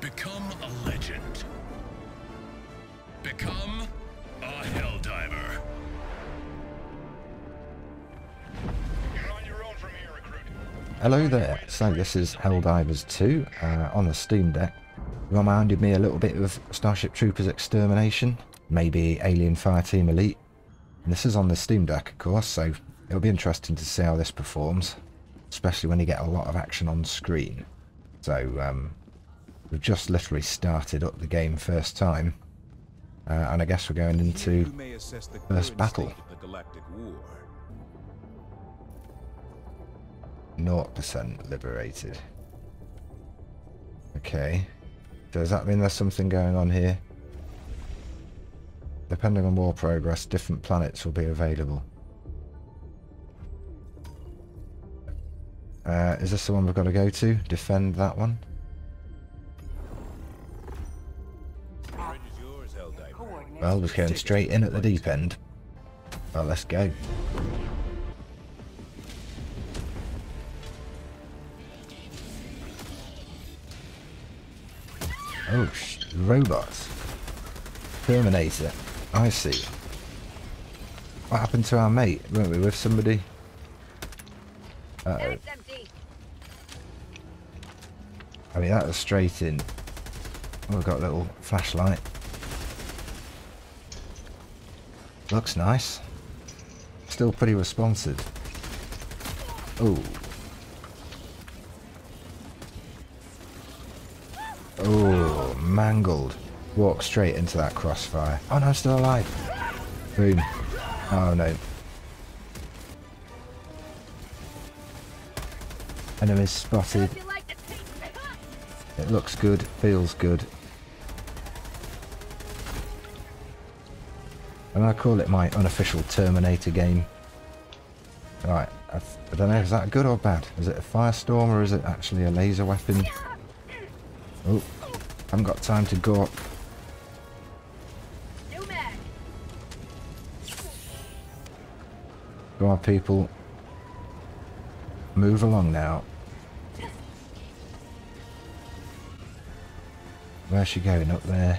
Become a legend. Become a Helldiver. You're on your own from here, recruit. Hello there. So this is Helldivers 2 on the Steam Deck. Reminded me a little bit of Starship Troopers: Extermination, maybe Alien Fireteam Elite. And this is on the Steam Deck, of course, so it'll be interesting to see how this performs, especially when you get a lot of action on screen. So we've just literally started up the game first time, and I guess we're going into first battle. 0% liberated. Okay. Does that mean there's something going on here? Depending on war progress, different planets will be available. Is this the one we've got to go to? Defend that one? Well, we're going straight in at the deep end. Well, let's go. Oh, robots. Terminator. I see. What happened to our mate? Weren't we with somebody? Uh-oh. I mean, that was straight in. Oh, we've got a little flashlight. Looks nice. Still pretty responsive. Oh. Oh, mangled. Walk straight into that crossfire. Oh no, I'm still alive. Boom. Oh no. Enemies spotted. It looks good, feels good. And I call it my unofficial Terminator game. Right, I don't know, is that good or bad? Is it a firestorm or is it actually a laser weapon? Oh, haven't got time to go up. Go on, people. Move along now. Where's she going? Up there.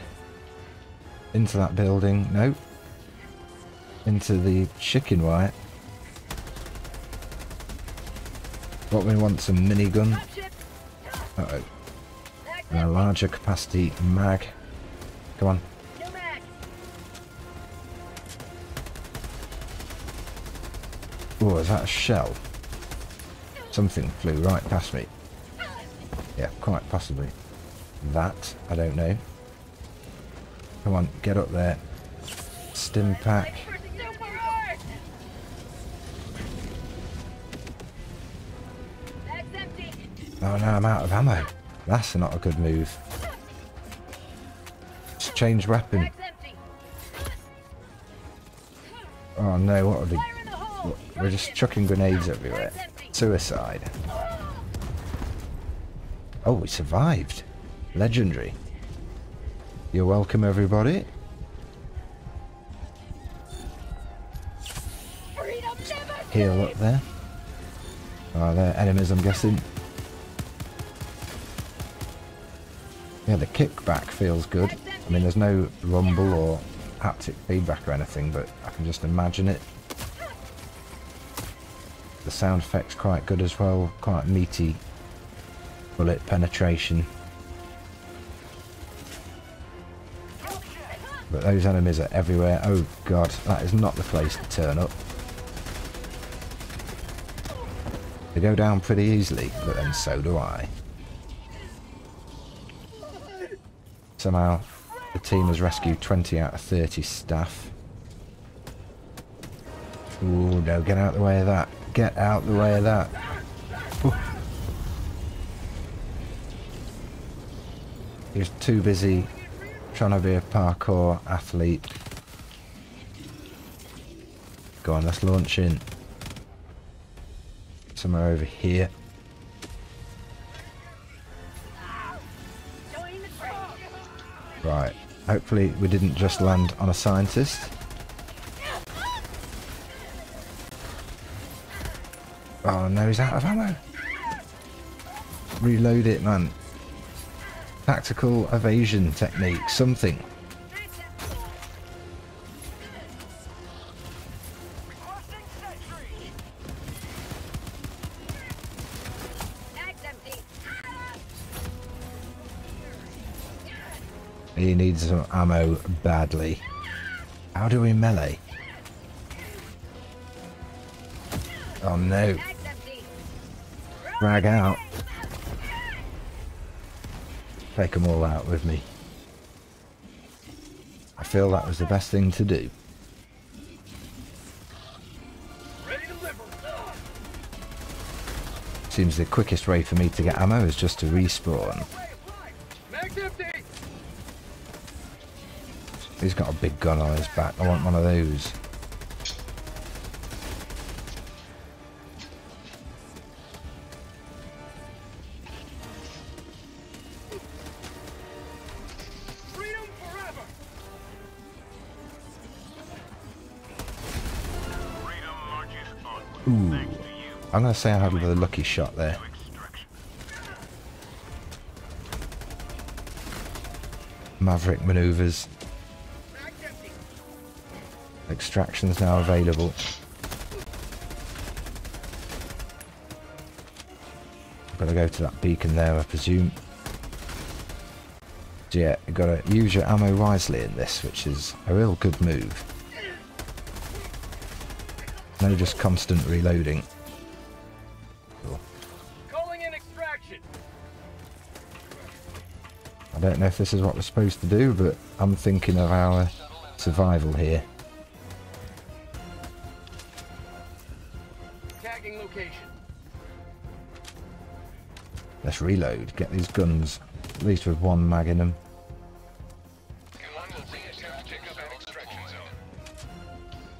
Into that building. Nope. Into the chicken wire. What we want, some minigun. Uh-oh. And a larger capacity mag. Come on. Oh, is that a shell? Something flew right past me. Yeah, quite possibly. That, I don't know. Come on, get up there. Stim pack. Oh no, I'm out of ammo. That's not a good move. Just change weapon. Oh no, what are we... We're just chucking grenades everywhere. Suicide. Oh, we survived. Legendary. You're welcome, everybody. Heal up there. Oh, they're enemies, I'm guessing. Yeah, the kickback feels good. I mean, there's no rumble or haptic feedback or anything, but I can just imagine it. The sound effect's quite good as well, quite meaty. Bullet penetration. But those enemies are everywhere. Oh god, that is not the place to turn up. They go down pretty easily, but then so do I. Somehow, the team has rescued 20 out of 30 staff. Ooh, no, get out of the way of that. Get out of the way of that. Ooh. He was too busy trying to be a parkour athlete. Go on, let's launch in. Somewhere over here. Right, hopefully we didn't just land on a scientist. Oh no, he's out of ammo. Reload it, man. Tactical evasion technique, something. He needs some ammo badly. How do we melee? Oh no. Frag out. Take them all out with me. I feel that was the best thing to do. Seems the quickest way for me to get ammo is just to respawn. He's got a big gun on his back. I want one of those. Ooh. I'm going to say I had a lucky shot there. Maverick maneuvers. Extractions now available. I've got to go to that beacon there, I presume. So yeah, you've got to use your ammo wisely in this, which is a real good move. No, just constant reloading. Cool. Calling in extraction. I don't know if this is what we're supposed to do, but I'm thinking of our survival here. Tagging location. Let's reload. Get these guns, at least with one mag in them.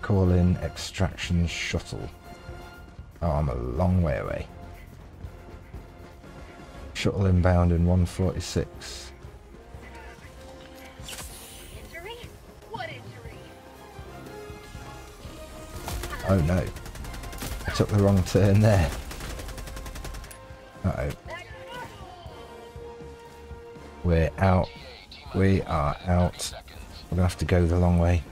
Call in extraction shuttle. Oh, I'm a long way away. Shuttle inbound in 146. Injury? What injury? Oh no. I took the wrong turn there. Uh-oh. We're out. We are out. We're gonna have to go the long way.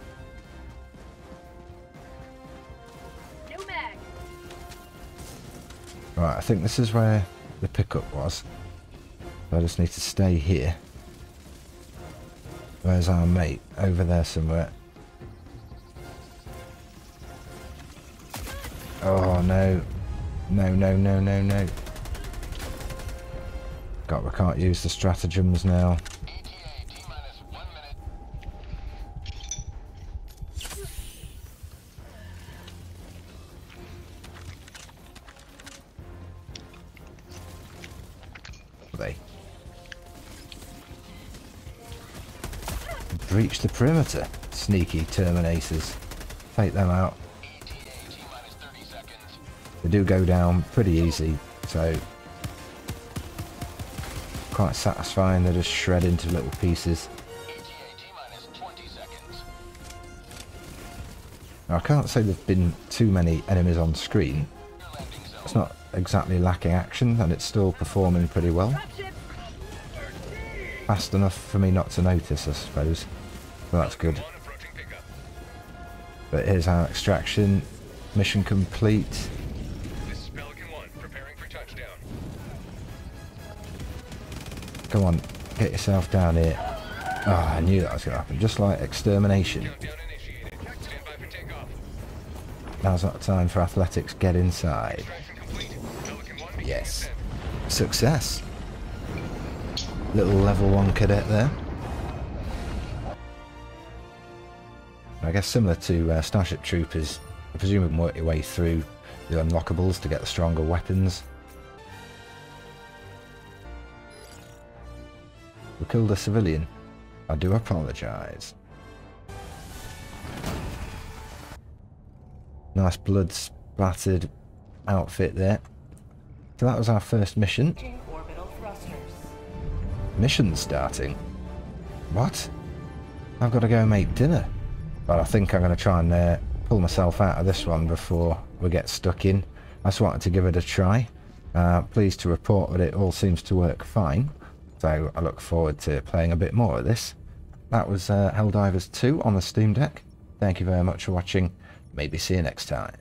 Right, I think this is where the pickup was. I just need to stay here. Where's our mate? Over there somewhere. Oh no. No, no, no, no, no. God, we can't use the stratagems now. Breach the perimeter. Sneaky Terminators. Take them out. They do go down pretty easy, so quite satisfying. They just shred into little pieces. Now, I can't say there've been too many enemies on screen. It's not exactly lacking action, and it's still performing pretty well. Fast enough for me not to notice, I suppose. Well, that's good. But here's our extraction. Mission complete. This is Pelican 1, preparing for touchdown. Come on, get yourself down here. Ah, oh, I knew that was going to happen. Just like extermination. Now's not time for athletics. Get inside. Yes. Success. Little level 1 cadet there. I guess similar to Starship Troopers, I presume you can work your way through the unlockables to get the stronger weapons. We killed a civilian. I do apologise. Nice blood splattered outfit there. So that was our first mission. Mission starting. What? I've got to go and make dinner. Well, I think I'm going to try and pull myself out of this one before we get stuck in. I just wanted to give it a try. Pleased to report that it all seems to work fine. So I look forward to playing a bit more of this. That was Helldivers 2 on the Steam Deck. Thank you very much for watching. Maybe see you next time.